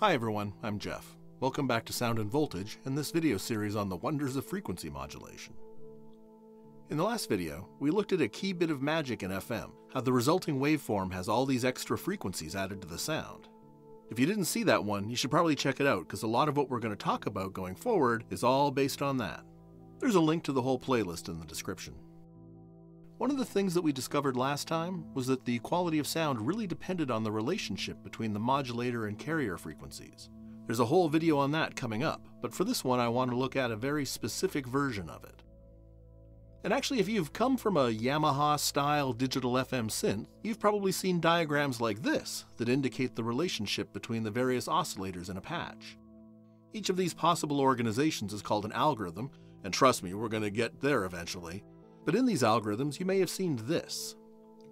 Hi everyone, I'm Jeff. Welcome back to Sound and Voltage and this video series on the wonders of frequency modulation. In the last video, we looked at a key bit of magic in FM, how the resulting waveform has all these extra frequencies added to the sound. If you didn't see that one, you should probably check it out because a lot of what we're going to talk about going forward is all based on that. There's a link to the whole playlist in the description. One of the things that we discovered last time was that the quality of sound really depended on the relationship between the modulator and carrier frequencies. There's a whole video on that coming up, but for this one I want to look at a very specific version of it. And actually, if you've come from a Yamaha-style digital FM synth, you've probably seen diagrams like this that indicate the relationship between the various oscillators in a patch. Each of these possible organizations is called an algorithm, and trust me, we're going to get there eventually. But in these algorithms, you may have seen this.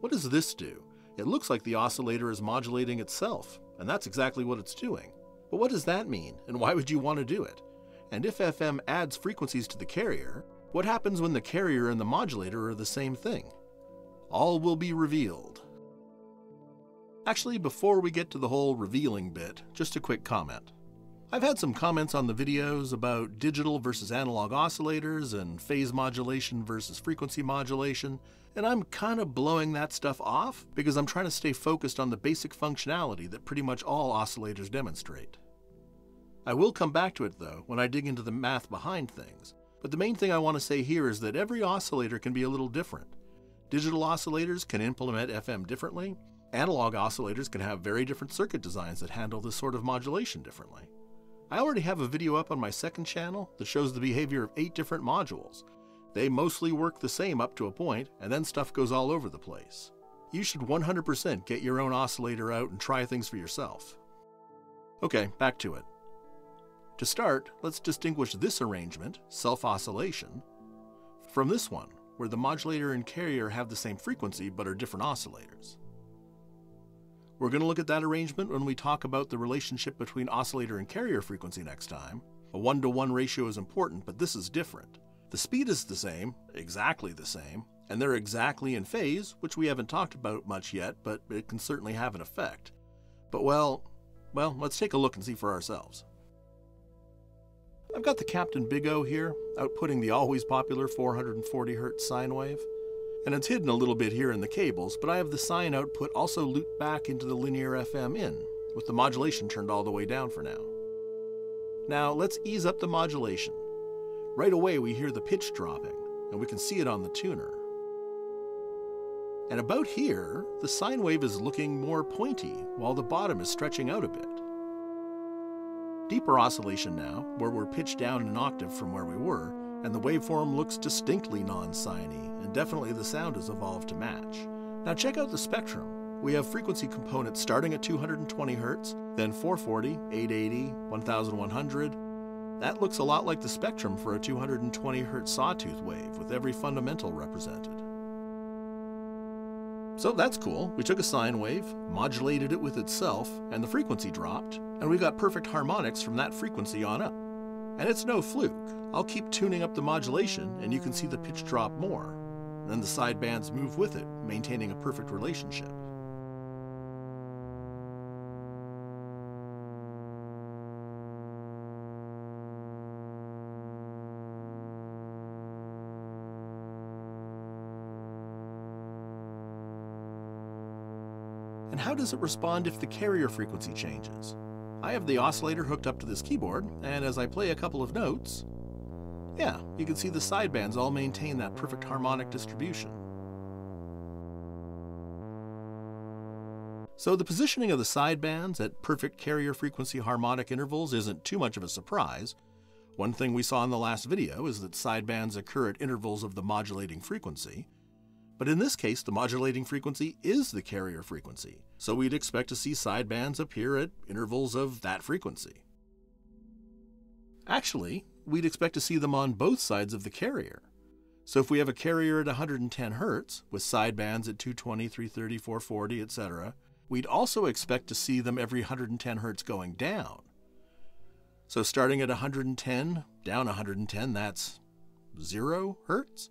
What does this do? It looks like the oscillator is modulating itself, and that's exactly what it's doing. But what does that mean, and why would you want to do it? And if FM adds frequencies to the carrier, what happens when the carrier and the modulator are the same thing? All will be revealed. Actually, before we get to the whole revealing bit, just a quick comment. I've had some comments on the videos about digital versus analog oscillators and phase modulation versus frequency modulation, and I'm kind of blowing that stuff off because I'm trying to stay focused on the basic functionality that pretty much all oscillators demonstrate. I will come back to it though when I dig into the math behind things, but the main thing I want to say here is that every oscillator can be a little different. Digital oscillators can implement FM differently, analog oscillators can have very different circuit designs that handle this sort of modulation differently. I already have a video up on my second channel that shows the behavior of 8 different modules. They mostly work the same up to a point, and then stuff goes all over the place. You should 100% get your own oscillator out and try things for yourself. Okay, back to it. To start, let's distinguish this arrangement, self-oscillation, from this one, where the modulator and carrier have the same frequency but are different oscillators. We're going to look at that arrangement when we talk about the relationship between oscillator and carrier frequency next time. A 1-to-1 ratio is important, but this is different. The speed is the same, exactly the same, and they're exactly in phase, which we haven't talked about much yet, but it can certainly have an effect. But well, let's take a look and see for ourselves. I've got the Captain Big O here, outputting the always popular 440 Hz sine wave. And it's hidden a little bit here in the cables, but I have the sine output also looped back into the linear FM in, with the modulation turned all the way down for now. Now let's ease up the modulation. Right away we hear the pitch dropping, and we can see it on the tuner. And about here, the sine wave is looking more pointy, while the bottom is stretching out a bit. Deeper oscillation now, where we're pitched down an octave from where we were, and the waveform looks distinctly non-sine-y, and definitely the sound has evolved to match. Now check out the spectrum. We have frequency components starting at 220 Hz, then 440, 880, 1100. That looks a lot like the spectrum for a 220 Hz sawtooth wave, with every fundamental represented. So that's cool. We took a sine wave, modulated it with itself, and the frequency dropped, and we got perfect harmonics from that frequency on up. And it's no fluke. I'll keep tuning up the modulation and you can see the pitch drop more. And then the sidebands move with it, maintaining a perfect relationship. And how does it respond if the carrier frequency changes? I have the oscillator hooked up to this keyboard, and as I play a couple of notes, yeah, you can see the sidebands all maintain that perfect harmonic distribution. So the positioning of the sidebands at perfect carrier frequency harmonic intervals isn't too much of a surprise. One thing we saw in the last video is that sidebands occur at intervals of the modulating frequency. But in this case, the modulating frequency is the carrier frequency, so we'd expect to see sidebands appear at intervals of that frequency. Actually, we'd expect to see them on both sides of the carrier. So if we have a carrier at 110 Hz, with sidebands at 220, 330, 440, etc., we'd also expect to see them every 110 Hz going down. So starting at 110, down 110, that's 0 Hz.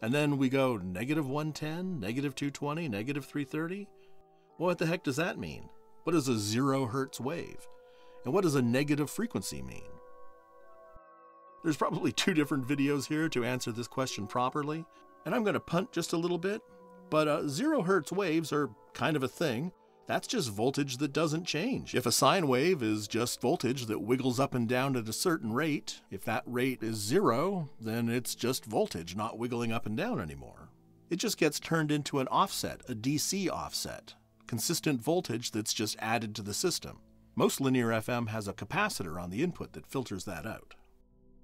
And then we go -110, -220, -330. What the heck does that mean? What is a 0 Hz wave? And what does a negative frequency mean? There's probably two different videos here to answer this question properly, and I'm going to punt just a little bit, but 0 hertz waves are kind of a thing. That's just voltage that doesn't change. If a sine wave is just voltage that wiggles up and down at a certain rate, if that rate is 0, then it's just voltage not wiggling up and down anymore. It just gets turned into an offset, a DC offset, consistent voltage that's just added to the system. Most linear FM has a capacitor on the input that filters that out.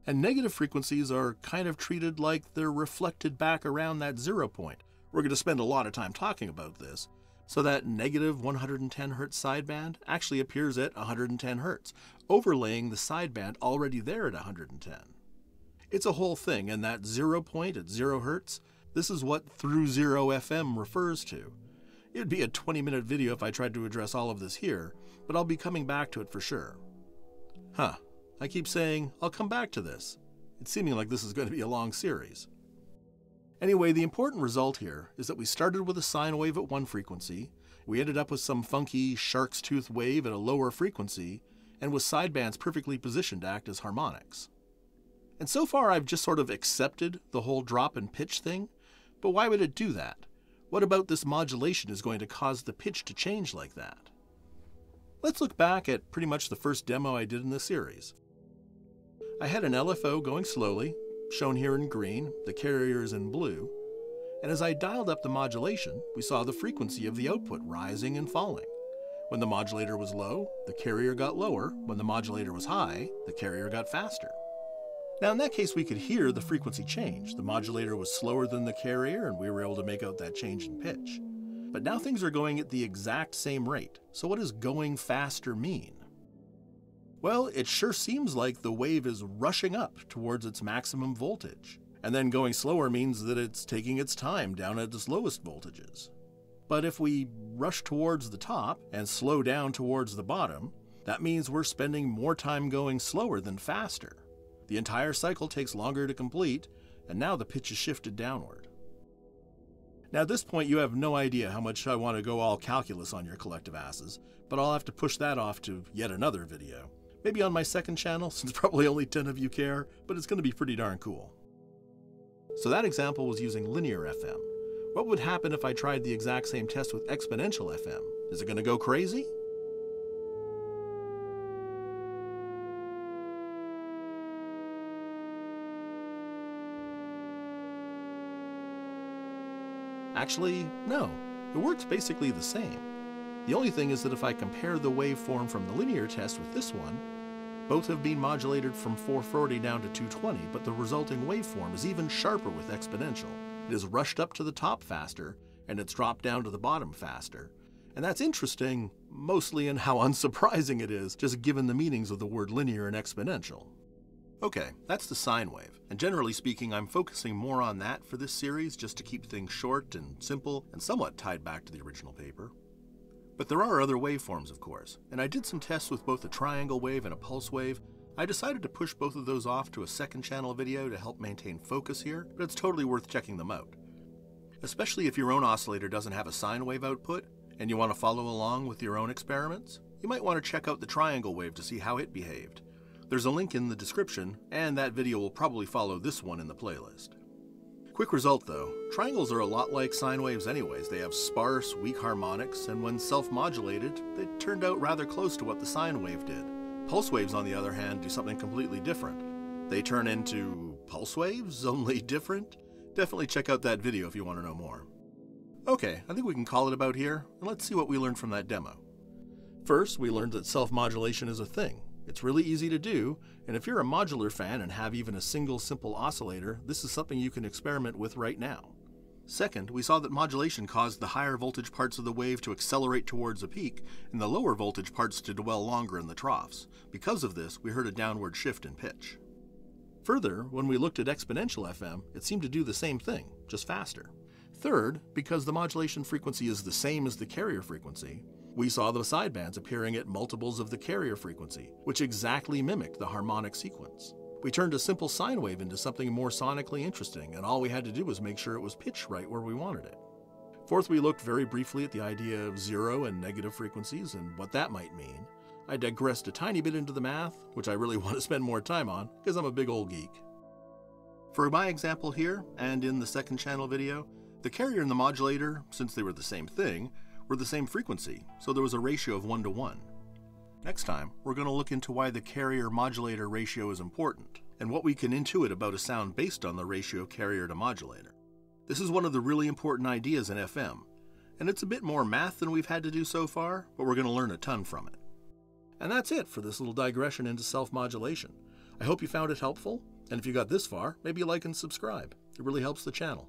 And negative frequencies are kind of treated like they're reflected back around that 0 point. We're going to spend a lot of time talking about this. So that negative 110 Hz sideband actually appears at 110 Hz, overlaying the sideband already there at 110. It's a whole thing, and that 0 point at 0 Hz, this is what through zero FM refers to. It'd be a 20-minute video if I tried to address all of this here, but I'll be coming back to it for sure. Huh, I keep saying, I'll come back to this. It's seeming like this is going to be a long series. Anyway, the important result here is that we started with a sine wave at one frequency, we ended up with some funky shark's tooth wave at a lower frequency, and with sidebands perfectly positioned to act as harmonics. And so far I've just sort of accepted the whole drop and pitch thing, but why would it do that? What about this modulation is going to cause the pitch to change like that? Let's look back at pretty much the first demo I did in this series. I had an LFO going slowly, shown here in green, the carrier is in blue, and as I dialed up the modulation, we saw the frequency of the output rising and falling. When the modulator was low, the carrier got lower. When the modulator was high, the carrier got faster. Now in that case, we could hear the frequency change. The modulator was slower than the carrier, and we were able to make out that change in pitch. But now things are going at the exact same rate. So what does going faster mean? Well, it sure seems like the wave is rushing up towards its maximum voltage, and then going slower means that it's taking its time down at its lowest voltages. But if we rush towards the top and slow down towards the bottom, that means we're spending more time going slower than faster. The entire cycle takes longer to complete, and now the pitch is shifted downward. Now at this point you have no idea how much I want to go all calculus on your collective asses, but I'll have to push that off to yet another video. Maybe on my second channel, since probably only 10 of you care, but it's going to be pretty darn cool. So that example was using linear FM. What would happen if I tried the exact same test with exponential FM? Is it going to go crazy? Actually, no. It works basically the same. The only thing is that if I compare the waveform from the linear test with this one, both have been modulated from 440 down to 220, but the resulting waveform is even sharper with exponential. It is rushed up to the top faster, and it's dropped down to the bottom faster. And that's interesting, mostly in how unsurprising it is, just given the meanings of the word linear and exponential. Okay, that's the sine wave, and generally speaking, I'm focusing more on that for this series just to keep things short and simple and somewhat tied back to the original paper. But there are other waveforms, of course, and I did some tests with both a triangle wave and a pulse wave. I decided to push both of those off to a second channel video to help maintain focus here, but it's totally worth checking them out. Especially if your own oscillator doesn't have a sine wave output, and you want to follow along with your own experiments, you might want to check out the triangle wave to see how it behaved. There's a link in the description, and that video will probably follow this one in the playlist. Quick result though, triangles are a lot like sine waves anyways. They have sparse, weak harmonics, and when self-modulated, they turned out rather close to what the sine wave did. Pulse waves, on the other hand, do something completely different. They turn into pulse waves, only different. Definitely check out that video if you want to know more. Okay, I think we can call it about here, and let's see what we learned from that demo. First, we learned that self-modulation is a thing. It's really easy to do, and if you're a modular fan and have even a single simple oscillator, this is something you can experiment with right now. Second, we saw that modulation caused the higher voltage parts of the wave to accelerate towards a peak, and the lower voltage parts to dwell longer in the troughs. Because of this, we heard a downward shift in pitch. Further, when we looked at exponential FM, it seemed to do the same thing, just faster. Third, because the modulation frequency is the same as the carrier frequency, we saw the sidebands appearing at multiples of the carrier frequency, which exactly mimicked the harmonic sequence. We turned a simple sine wave into something more sonically interesting, and all we had to do was make sure it was pitched right where we wanted it. Fourth, we looked very briefly at the idea of zero and negative frequencies and what that might mean. I digressed a tiny bit into the math, which I really want to spend more time on because I'm a big old geek. For my example here, and in the second channel video, the carrier and the modulator, since they were the same thing, were the same frequency, so there was a ratio of 1 to 1. Next time, we're going to look into why the carrier-modulator ratio is important, and what we can intuit about a sound based on the ratio of carrier to modulator. This is one of the really important ideas in FM, and it's a bit more math than we've had to do so far, but we're going to learn a ton from it. And that's it for this little digression into self-modulation. I hope you found it helpful, and if you got this far, maybe like and subscribe. It really helps the channel.